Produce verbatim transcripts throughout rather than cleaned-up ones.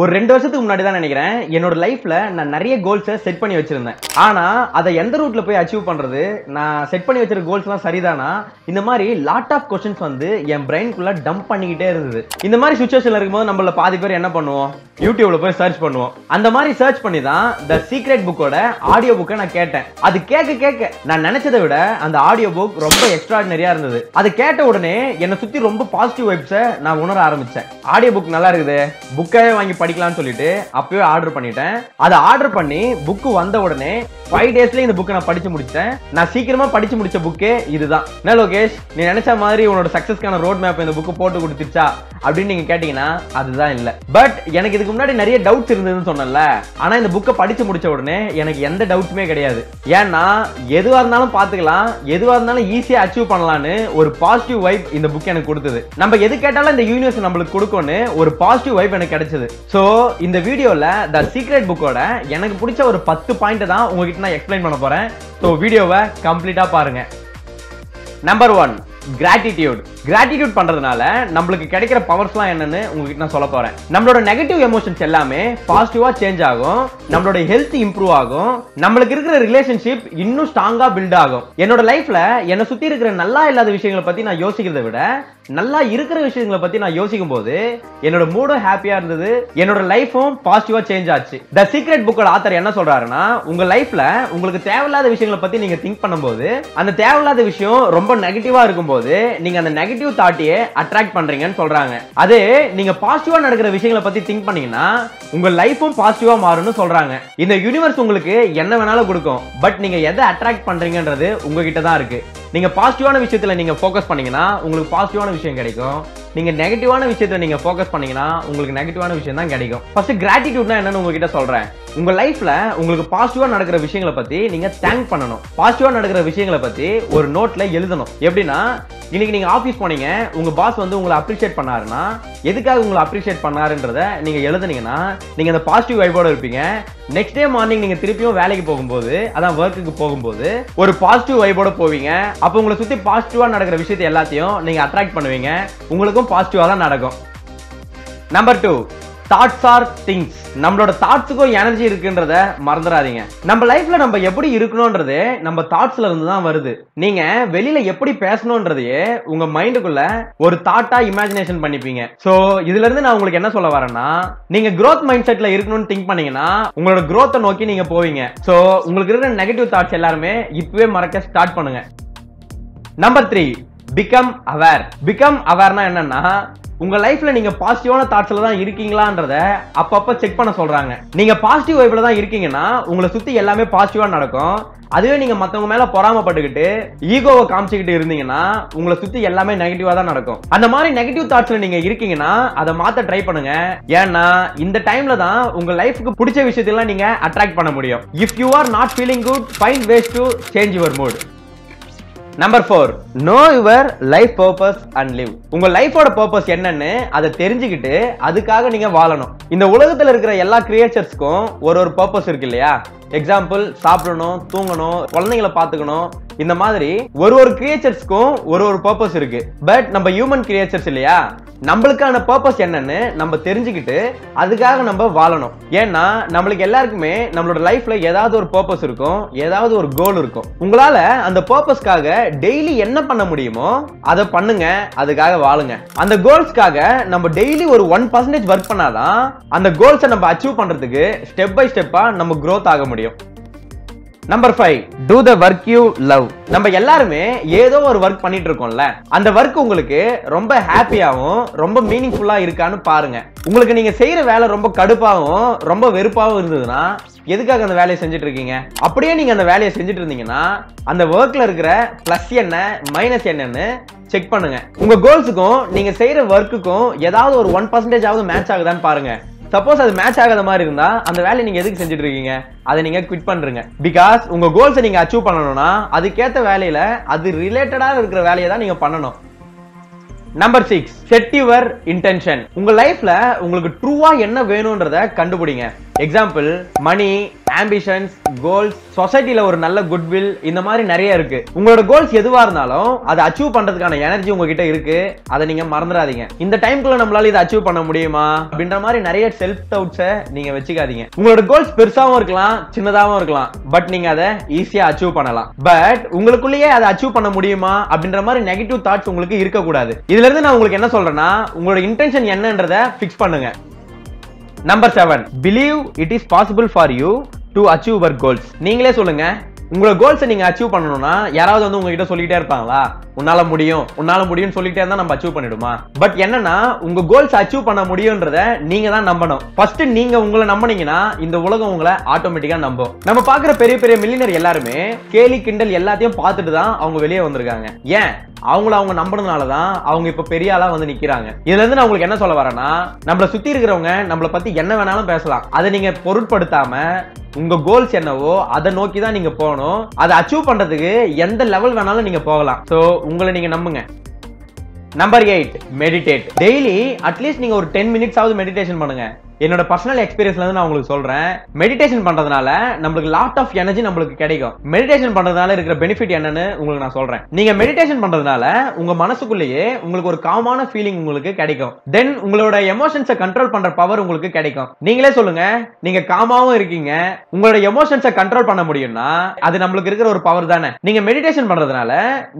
ஒரு ரெண்டு வருஷத்துக்கு முன்னாடி தான் நினைக்கிறேன் என்னோட லைஃப்ல நான் நிறைய கோல்ஸ் செட் பண்ணி வச்சிருந்தேன். ஆனா அதை எந்த ரூட்ல போய் அச்சீவ் பண்றது, நான் செட் பண்ணி வச்சிருக்க கோல்ஸ்லாம் சரிதானா, இந்த மாதிரி லாட் ஆஃப் கொஸ்டின்ஸ் வந்து என் பிரெயின்குள்ள டம்ப் பண்ணிக்கிட்டே இருந்தது. இந்த மாதிரி சுச்சுவேஷன்ல இருக்கும்போது நம்மள பாதி பேர் என்ன பண்ணுவோம், யூடியூப்ல போய் சர்ச் பண்ணுவோம். அந்த மாதிரி சர்ச் பண்ணி தான் த சீக்ரெட் புக்கோட ஆடியோ புக்கை நான் கேட்டேன். அது கேட்க கேட்க நான் நினைச்சதை விட அந்த ஆடியோ புக் ரொம்ப எக்ஸ்ட்ராடினரியா இருந்தது. அது கேட்ட உடனே என்னை சுத்தி ரொம்ப பாசிட்டிவ் வைப்ஸை நான் உணர ஆரம்பிச்சேன். ஆடியோ புக் நல்லா இருக்குது, புக்காவே வாங்கி படிக்கலாம்னு சொல்லிட்டு அப்பவே ஆர்டர் பண்ணிட்டேன். அதை ஆர்டர் பண்ணி புக்கு வந்த உடனே ஃபைவ் டேஸ்ல இந்த புக்கை நான் படிச்சு முடிச்சேன். நான் சீக்கிரமா படிச்சு முடிச்ச புக்கே இதுதான். என்ன லோகேஷ், நீ நினைச்ச மாதிரி உன்னோட சக்சஸ்க்கான ரோட் மேப் இந்த புக்கு போட்டு கொடுத்துச்சா அப்படின்னு நீங்க கேட்டீங்கன்னா அதுதான் இல்லை. பட் எனக்கு இதுக்கு முன்னாடி நிறைய டவுட்ஸ் இருந்ததுன்னு சொன்னல, ஆனா இந்த புக்கை படிச்சு முடிச்ச உடனே எனக்கு எந்த டவுட்ஸுமே கிடையாது. ஏன்னா எதுவா இருந்தாலும் பாத்துக்கலாம், எதுவா இருந்தாலும் ஈஸியா அச்சீவ் பண்ணலான்னு ஒரு பாசிட்டிவ் வைப் இந்த புக் எனக்கு கொடுத்தது. நம்ம எது கேட்டாலும் இந்த யூனிவர்ஸ் நம்மளுக்கு கொடுக்கும்னு ஒரு பாசிட்டிவ் வைப் எனக்கு கிடைச்சது. சோ இந்த வீடியோல த சீக்ரெட் புக்கோட எனக்கு பிடிச்ச ஒரு பத்து பாயிண்ட் தான் உங்ககிட்ட நான் எக்ஸ்பிளைன் பண்ண போறேன். சோ வீடியோவை கம்ப்ளீட்டா பாருங்க. Number one, gratitude. கிராட்டிடியூட் பண்றதுனால நம்மளுக்கு கிடைக்கிற பவர்ஸ்லாம் என்னன்னு உங்களுக்கு நான் சொல்ல போறேன். நம்மளோட நெகட்டிவ் எமோஷன்ஸ் எல்லாமே பாசிட்டிவா சேஞ்ச் ஆகும், நம்மளோட ஹெல்த் இம்ப்ரூவ் ஆகும், நம்மளுக்கு இருக்கிற ரிலேஷன்ஷிப் இன்னும் ஸ்ட்ராங்கா பில்ட் ஆகும். என்னோட லைஃப்ல என்னை சுத்தி இருக்கிற நல்லா இல்லாத விஷயங்களை பத்தி நான் யோசிக்கிறத விட நல்லா இருக்கிற விஷயங்களை பத்தி நான் யோசிக்கும் போது என்னோட மூடும் ஹாப்பியா இருந்தது, என்னோட லைஃபும் பாசிட்டிவா சேஞ்ச் ஆச்சு. த சீக்ரெட் புக்கோட ஆத்தர் என்ன சொல்றாருன்னா, உங்க லைஃப்ல உங்களுக்கு தேவையில்லாத விஷயங்களை பத்தி நீங்க திங்க் பண்ணும்போது அந்த தேவையில்லாத விஷயம் ரொம்ப நெகட்டிவா இருக்கும் போது நீங்க அந்த நெகட்டிவ் தாட்டியே அட்ராக்ட் பண்றீங்கன்னு சொல்றாங்க. அதே நீங்க பாசிட்டிவா நடக்கிற விஷயங்களை பத்தி திங்க் பண்ணீங்கன்னா உங்க லைஃபும் பாசிட்டிவா மாறும்னு சொல்றாங்க. இந்த யூனிவர்ஸ் உங்களுக்கு என்ன வேணாலும் கொடுக்கும், பட் நீங்க எதை அட்ராக்ட் பண்றீங்கன்றது உங்ககிட்ட தான் இருக்கு. நீங்க பாசிட்டிவான விஷயத்துல நீங்க ஃபோக்கஸ் பண்ணீங்கன்னா உங்களுக்கு பாசிட்டிவான விஷயம் கிடைக்கும், நீங்க நெகட்டிவான விஷயத்துல நீங்க ஃபோக்கஸ் பண்ணீங்கன்னா உங்களுக்கு நெகட்டிவான விஷயம் தான் கிடைக்கும். ஃபர்ஸ்ட் கிராட்டிடியூட்னா என்னன்னு உங்ககிட்ட சொல்றேன். உங்க லைஃப்ல உங்களுக்கு பாசிட்டிவா நடக்கிற விஷயங்களை பத்தி நீங்க தேங்க் பண்ணணும். பாசிட்டிவா நடக்கிற விஷயங்களை பத்தி ஒரு நோட்ல எழுதணும். எப்படின்னா, இன்னைக்கு நீங்க ஆபீஸ் போனீங்க, உங்க பாஸ் வந்து உங்களை அப்ரிஷியேட் பண்ணாருன்னா எதுக்காக உங்களை அப்ரிஷியேட் பண்ணாருன்றத நீங்க எழுதுனீங்கன்னா நீங்க அந்த பாசிட்டிவ் வைபோட இருப்பீங்க. நெக்ஸ்ட் டே மார்னிங் நீங்க திருப்பியும் வேலைக்கு போகும்போது, அதான் ஒர்க்குக்கு போகும்போது ஒரு பாசிட்டிவ் வைபோட போவீங்க. அப்போ உங்களை சுத்தி பாசிட்டிவா நடக்கிற விஷயத்தை எல்லாத்தையும் நீங்க அட்ராக்ட் பண்ணுவீங்க, உங்களுக்கும் பாசிட்டிவா தான் நடக்கும். Number two, thoughts are things. நம்மளோட தாட்ஸுக்கும் எனர்ஜி இருக்குன்றத மறந்துடாதீங்க. நம்ம லைஃப்ல நம்ம எப்படி இருக்கணும்ன்றது நம்ம தாட்ஸ்ல இருந்து தான் வருது. நீங்க வெளியில எப்படி பேசணும்ன்றதையே உங்க மைண்டுக்குள்ள ஒரு தாட்டா இமேஜினேஷன் பண்ணிப்பீங்க. சோ இதுல இருந்து நான் உங்களுக்கு என்ன சொல்ல வரேன்னா, நீங்க growth மைண்ட் செட்ல இருக்கணும்னு திங்க் பண்ணீங்கன்னா உங்களோட growth-ஐ நோக்கி நீங்க போவீங்க. சோ உங்களுக்கு இருக்கிற நெகட்டிவ் தாட்ஸ் எல்லாருமே இப்பவே மறக்க ஸ்டார்ட் பண்ணுங்க. Number three, become aware. Become அவேர்னா என்னன்னா, உங்க லைஃப்ல நீங்க பாசிட்டிவான தாட்ஸ்ல தான் இருக்கீங்களான்றத அப்பப்ப செக் பண்ண சொல்றாங்க. நீங்க பாசிட்டிவ் வைப்ல தான் இருக்கீங்கன்னா உங்களை சுத்தி எல்லாமே பாசிட்டிவா நடக்கும். அதுவே நீங்க மத்தவங்க மேல பொறாமப்பட்டுக்கிட்டு ஈகோவை காமிச்சுக்கிட்டு இருந்தீங்கன்னா உங்களை சுத்தி எல்லாமே நெகட்டிவா தான் நடக்கும். அந்த மாதிரி நெகட்டிவ் தாட்ஸ்ல நீங்க இருக்கீங்கன்னா அதை மாத்த ட்ரை பண்ணுங்க. ஏன்னா இந்த டைம்ல தான் உங்க லைஃபுக்கு பிடிச்ச விஷயத்தெல்லாம் நீங்க அட்ராக்ட் பண்ண முடியும். If you are not feeling good, find ways to change your mood. Number four, know your life purpose and live. உங்க லைஃபோட பர்பஸ் என்னன்னு அதை தெரிஞ்சுக்கிட்டு அதுக்காக நீங்க வாழணும். இந்த உலகத்துல இருக்கிற எல்லா கிரியேச்சர்ஸ்க்கும் ஒரு ஒரு பர்பஸ் இருக்கு இல்லையா? எக்ஸாம்பிள், சாப்பிடணும், தூங்கணும், குழந்தைங்களை பாத்துக்கணும், இந்த மாதிரி ஒரு ஒரு கிரியேச்சர்ஸ்க்கும் ஒரு ஒரு பர்பஸ் இருக்கு. பட் நம்ம ஹியூமன் கிரியேச்சர்ஸ் இல்லையா, நம்மளுக்கான பர்பஸ் என்னன்னு நம்ம தெரிஞ்சுக்கிட்டு அதுக்காக நம்ம வாழணும். ஏன்னா நம்மளுக்கு எல்லாருக்குமே நம்மளோட லைஃப்ல ஏதாவது ஒரு பர்பஸ் இருக்கும், ஏதாவது ஒரு கோல் இருக்கும். உங்களால அந்த பர்பஸ்க்காக டெய்லி என்ன பண்ண முடியுமோ அதை பண்ணுங்க, அதுக்காக வாழுங்க. அந்த கோல்ஸ்க்காக நம்ம டெய்லி ஒரு ஒன் பர்சன்டேஜ் ஒர்க் பண்ணாதான் அந்த கோல்ஸை நம்ம அச்சீவ் பண்றதுக்கு ஸ்டெப் பை ஸ்டெப்பா நம்ம க்ரோத் ஆக முடியும். Number five, do the work you love. நம்ம எல்லாருமே ஏதோ ஒரு ஒர்க் பண்ணிட்டு இருக்கோம்ல, அந்த ஒர்க் உங்களுக்கு ரொம்ப ஹாப்பியாவும் ரொம்ப மீனிங்ஃபுல்லா இருக்கான்னு பாருங்க. உங்களுக்கு நீங்க செய்யற வேலை ரொம்ப கடுப்பாகவும் ரொம்ப வெறுப்பாகவும் இருந்ததுன்னா எதுக்காக அந்த வேலையை செஞ்சுட்டு இருக்கீங்க? அப்படியே நீங்க அந்த வேலையை செஞ்சுட்டு இருந்தீங்கன்னா அந்த ஒர்க்ல இருக்கிற பிளஸ் என்ன மைனஸ் என்னன்னு செக் பண்ணுங்க. உங்க கோல்ஸுக்கும் நீங்க செய்யற ஒர்க்குக்கும் ஏதாவது ஒரு ஒன் பர்சன்டேஜ் ஆவது மேட்ச் ஆகுதான்னு பாருங்க. சப்போஸ் அது மேட்ச் ஆகாத மாதிரி இருந்தா அந்த வேலையை நீங்க எதுக்கு செஞ்சுட்டு இருக்கீங்க, அதை நீங்க குவிட் பண்றீங்க. பிகாஸ் உங்க கோல்ஸை நீங்க அச்சீவ் பண்ணணும்னா அதுக்கேற்ற வேலையில அது ரிலேட்டடா இருக்கிற வேலையை தான் நீங்க பண்ணணும். Number six, set your intention. உங்க லைஃப்ல உங்களுக்கு ட்ரூவா என்ன வேணும்ன்றத கண்டுபிடிங்க. Example, money, ambitions, goals, society la oru nalla goodwill indha mari nariya irukku. Ungala goals eduva irnalum adha achieve pandradhukana energy ungakitta irukku. Adha neenga marandiradinga. Indha time kulla nammalaala idha achieve panna mudiyuma abindra mari nariya self doubts ah neenga vechikadinga. Ungala goals perusavum irkalam, chinnadavum irkalam, but neenga adha easy ah achieve pannalam. But ungalukkulleye adha achieve panna mudiyuma abindra mari negative thoughts ungalku irukka koodadhu. Idhila irundhu na ungalku enna solrana ungala intention enna endradha fix pannunga. Number seven. Believe it is possible for you to achieve your goals. நீங்களே சொல்லுங்க உங்களோட கோல்ஸை நீங்க achieve பண்ணணும்னா யாராவது வந்து உங்ககிட்ட சொல்லிட்டே இருப்பாங்களா உன்னால முடியும் உன்னால முடியும்னு சொல்லிட்டே இருந்தா நம்ம அச்சீவ் பண்ணிடுமா? பட் என்னன்னா உங்க கோல்ஸ் அச்சீவ் பண்ண முடியும்ன்றதை நீங்க தான் நம்பணும். ஃபர்ஸ்ட் நீங்க உங்களை நம்பினீங்கன்னா இந்த உலகம் உங்களை ஆட்டோமேட்டிக்கா நம்பும். நம்ம பாக்குற பெரிய பெரிய மில்லியனர் எல்லாருமே கேலி கிண்டல் எல்லாத்தையும் பார்த்துட்டு தான் அவங்க வெளியே வந்திருக்காங்க. ஏன் அவங்கள அவங்க நம்பறதுனால தான் அவங்க இப்ப பெரிய ஆளா வந்து நிக்கிறாங்க. இதுல இருந்து நான் உங்களுக்கு என்ன சொல்ல வரேன்னா நம்மள சுத்தி இருக்கிறவங்க நம்மள பத்தி என்ன வேணாலும் பேசலாம். அதை நீங்க பொருட்படுத்தாம உங்க கோல்ஸ் என்னவோ அதை நோக்கி தான் நீங்க போகணும். அதை அச்சீவ் பண்றதுக்கு எந்த லெவல் வேணாலும் நீங்க போகலாம். சோ உங்களை நீங்க நம்புங்க. Number eight. Meditate. Daily at least நீங்க ஒரு டென் மினிட்ஸ் ஆவது மெடிடேஷன் பண்ணுங்க. என்னோட பர்சனல் எக்ஸ்பீரியன்ஸ்ல இருந்து நான் உங்களுக்கு சொல்றேன். மெடிடேஷன் பண்றதுனால நம்மளுக்கு லாட் ஆஃப் எனர்ஜி நம்மளுக்கு கிடைக்கும். மெடிடேஷன் பண்றதுனால இருக்கிற பெனிஃபிட் என்னன்னு உங்களுக்கு நான் சொல்றேன். நீங்க மெடிடேஷன் பண்றதுனால உங்க மனசுக்குள்ளேயே உங்களுக்கு ஒரு காமான ஃபீலிங் உங்களுக்கு கிடைக்கும். தென் உங்களோட எமோஷன்ஸை கண்ட்ரோல் பண்ற பவர் உங்களுக்கு கிடைக்கும். நீங்களே சொல்லுங்க நீங்க காமாவும் இருக்கீங்க உங்களோட எமோஷன்ஸை கண்ட்ரோல் பண்ண முடியும்னா அது நம்மளுக்கு இருக்கிற ஒரு பவர் தானே. நீங்க மெடிடேஷன் பண்றதுனால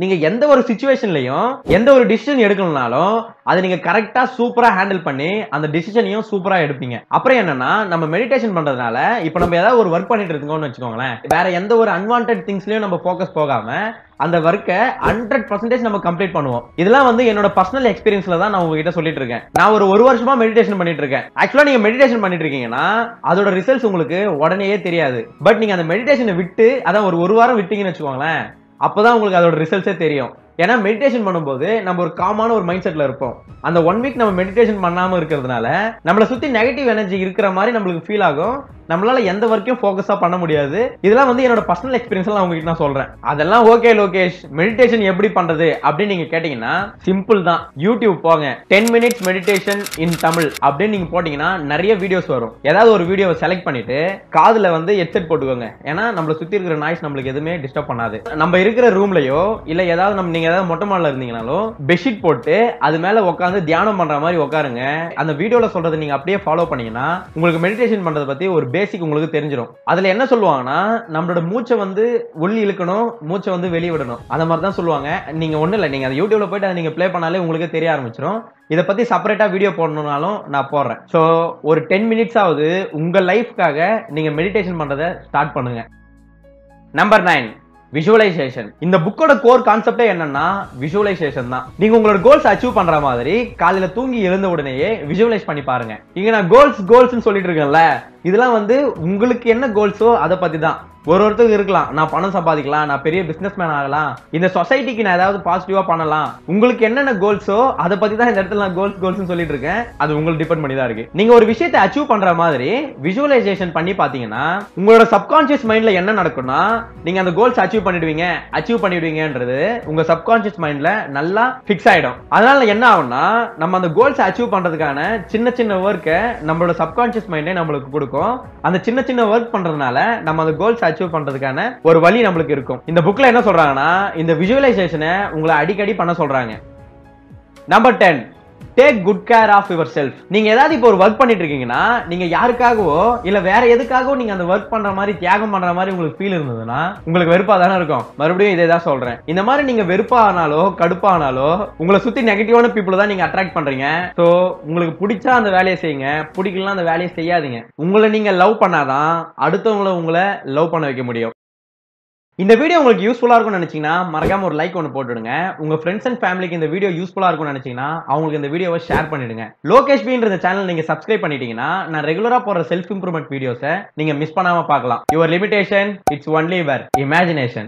நீங்க எந்த ஒரு சிச்சுவேஷன்லயும் எந்த ஒரு டிசிஷன் எடுக்கணும்னாலும் அதை நீங்க கரெக்டா சூப்பரா ஹேண்டில் பண்ணி அந்த டிசிஷனையும் சூப்பரா எடுப்பீங்க. அப்புறம் என்னன்னா நம்ம மெடிடேஷன் பண்றதுனால இப்ப நம்ம ஏதாவது ஒரு வர்க் பண்ணிட்டு இருக்கோம்னு வச்சுக்கோங்களேன். வேற எந்த ஒரு அன்வான்ட் திங்ஸ்லயும் நம்ம போக்கஸ் போகாம அந்த வர்க்கை ஹண்ட்ரட் பர்சன்டேஜ் நம்ம கம்ப்ளீட் பண்ணுவோம். இதெல்லாம் வந்து என்னோட பர்சனல் எக்ஸ்பீரியன்ஸ்ல தான் நான் உங்ககிட்ட சொல்லிட்டு இருக்கேன். நான் ஒரு ஒரு வருஷமா மெடிடேஷன் பண்ணிட்டு இருக்கேன். ஆக்சுவலா நீங்க மெடிடேஷன் பண்ணிட்டு இருக்கீங்கன்னா அதோட ரிசல்ட்ஸ் உங்களுக்கு உடனேயே தெரியாது. பட் நீங்க அந்த மெடிடேஷனை விட்டு அதான் ஒரு ஒரு வாரம் விட்டீங்கன்னு வச்சுக்கோங்களேன். அப்பதான் உங்களுக்கு அதோட ரிசல்ட்ஸே தெரியும். ஏன்னா மெடிடேஷன் பண்ணும்போது நம்ம ஒரு காமான ஒரு மைண்ட் செட்ல இருப்போம். அந்த ஒன் வீக் நம்ம மெடிடேஷன் பண்ணாம இருக்கிறதுனால நம்மளை சுத்தி நெகட்டிவ் எனர்ஜி இருக்கிற மாதிரி நம்மளுக்கு ஃபீல் ஆகும். நம்மளால எந்த வரைக்கும் ஃபோக்கஸா பண்ண முடியாது. இதெல்லாம் வந்து என்னோட பர்சனல் எக்ஸ்பீரியன்ஸ் எல்லாம் உங்ககிட்ட நான் சொல்றேன். அதெல்லாம் ஓகே லோகேஷ் மெடிடேஷன் எப்படி பண்றது அப்படின்னு நீங்க கேட்டீங்கன்னா சிம்பிள் தான். யூடியூப் போங்க ten minutes meditation in Tamil அப்படின்னு நீங்க போட்டீங்கன்னா நிறைய வீடியோஸ் வரும். ஏதாவது ஒரு வீடியோவை செலக்ட் பண்ணிட்டு காதுல வந்து ஹெட்செட் போட்டுக்கோங்க. ஏன்னா நம்மளை சுத்தி இருக்கிற நாய்ஸ் நம்மளுக்கு எதுவுமே டிஸ்டர்ப் பண்ணாது. நம்ம இருக்கிற ரூம்லயோ இல்ல ஏதாவது நம்ம நீங்க ஏதாவது மொட்டை மாடல இருந்தீங்கனாலும் பெட்ஷீட் போட்டு அது மேல உட்காந்து தியானம் பண்ற மாதிரி உட்காருங்க. அந்த வீடியோல சொல்றதை நீங்க அப்படியே ஃபாலோ பண்ணீங்கன்னா உங்களுக்கு மெடிடேஷன் பண்றதை பத்தி ஒரு பேசிக் உங்களுக்கு தெரிஞ்சிடும். அதுல என்ன சொல்லுவாங்கன்னா நம்மளோட மூச்சை வந்து உள்ளி இழுக்கணும் மூச்சை வந்து வெளியிடணும் அந்த மாதிரி தான் சொல்லுவாங்க. நீங்க ஒண்ணு இல்ல நீங்க யூடியூப்ல போயிட்டு அதை நீங்க பிளே பண்ணாலே உங்களுக்கு தெரிய ஆரம்பிச்சிடும். இதை பத்தி செப்பரேட்டா வீடியோ போடணும்னாலும் நான் போடுறேன். ஸோ ஒரு டென் மினிட்ஸ் ஆகுது உங்க லைஃப்காக நீங்க மெடிடேஷன் பண்றதை ஸ்டார்ட் பண்ணுங்க. Number nine. Visualization. இந்த புக்கோட கோர் கான்செப்டே என்னன்னா visualization தான். நீங்க உங்களோட கோல்ஸ் அச்சீவ் பண்ற மாதிரி காலையில தூங்கி எழுந்த உடனேயே விஜுவலைஸ் பண்ணி பாருங்க. இங்க நான் கோல்ஸ் கோல்ஸ்னு சொல்லிட்டு இருக்கேன்ல இதெல்லாம் வந்து உங்களுக்கு என்ன கோல்ஸோ அதை பத்தி தான். ஒரு ஒருத்தருக்கு இருக்கலாம் நான் பணம் சம்பாதிக்கலாம் நான் பெரிய பிசினஸ் மேன் ஆகலாம் இந்த சொசைட்டிக்கு நான் ஏதாவது பாசிட்டிவா பண்ணலாம். உங்களுக்கு என்னென்ன கோல்ஸோ அதை பத்தி தான் இந்த இடத்துல நான் கோல்ஸ் கோல்ஸ்னு சொல்லிட்டு இருக்கேன். அது உங்களுக்கு டிபெண்ட் பண்ணி தான் இருக்கு. நீங்க ஒரு விஷயத்தை அச்சீவ் பண்ற மாதிரி விஜுவலைசேஷன் பண்ணி பாத்தீங்கன்னா உங்களோட சப்கான்சியஸ் மைண்ட்ல என்ன நடக்கும்னா நீங்க அந்த கோல்ஸ் அச்சீவ் பண்ணிடுவீங்க அச்சீவ் பண்ணிடுவீங்கன்றது உங்க சப்கான்சியஸ் மைண்ட்ல நல்லா பிக்ஸ் ஆயிடும். அதனால என்ன ஆகும்னா நம்ம அந்த கோல்ஸ் அச்சீவ் பண்றதுக்கான சின்ன சின்ன ஒர்க்கை நம்மளோட சப்கான்சியஸ் மைண்டே நம்மளுக்கு கொடுக்கும். அந்த சின்ன சின்ன ஒர்க் பண்றதுனால நம்ம அந்த கோல்ஸ் அச்சீவ் பண்றதுக்கான ஒரு வழி நம்மளுக்கு இருக்கும். இந்த புக்ல என்ன சொல்றாங்கன்னா இந்த விஜுவலைசேஷனை உங்களை அடிக்கடி பண்ண சொல்றாங்க. Number ten. Take good care of yourself. நீங்க ஏதாவது இப்போ ஒரு வர்க் பண்ணிட்டு இருக்கீங்கன்னா நீங்க யாருக்காகவோ இல்ல வேற எதுக்காகவோ நீங்க அந்த வர்க் பண்ற மாதிரி தியாகம் பண்ற மாதிரி உங்களுக்கு ஃபீல் இருந்ததுன்னா உங்களுக்கு வெறுப்பா தானே இருக்கும். மறுபடியும் இதே தான் சொல்றேன். இந்த மாதிரி நீங்க வெறுப்பானாலோ கடுப்பானாலோ உங்களை சுத்தி நெகட்டிவான பீப்புள் தான் நீங்க அட்ராக்ட் பண்றீங்க. சோ உங்களுக்கு பிடிச்சா அந்த வேலையை செய்யுங்க பிடிக்கலாம் அந்த வேலையை செய்யாதீங்க. உங்களை நீங்க லவ் பண்ணாதான் அடுத்தவங்களை உங்களை லவ் பண்ண வைக்க முடியும். இந்த வீடியோ உங்களுக்கு யூஸ்ஃபுல்லா இருக்கும்னு நினைச்சீங்கன்னா மறக்காம ஒரு லைக் ஒன்று போட்டுடுங்க. உங்க ஃப்ரெண்ட்ஸ் அண்ட் ஃபேமிலிக்கு இந்த வீடியோ யூஸ்ஃபுல்லா இருக்கும்னு நினைச்சீங்கன்னா அவங்களுக்கு இந்த வீடியோவை ஷேர் பண்ணிடுங்க. லோகேஷ் பின்ற சேனல் நீங்க சப்ஸ்கிரைப் பண்ணிட்டீங்கன்னா நான் ரெகுலரா போற செல்ஃப் இம்ப்ரூவ்மெண்ட் வீடியோஸை நீங்க மிஸ் பண்ணாம பார்க்கலாம். Your limitation it's only your imagination.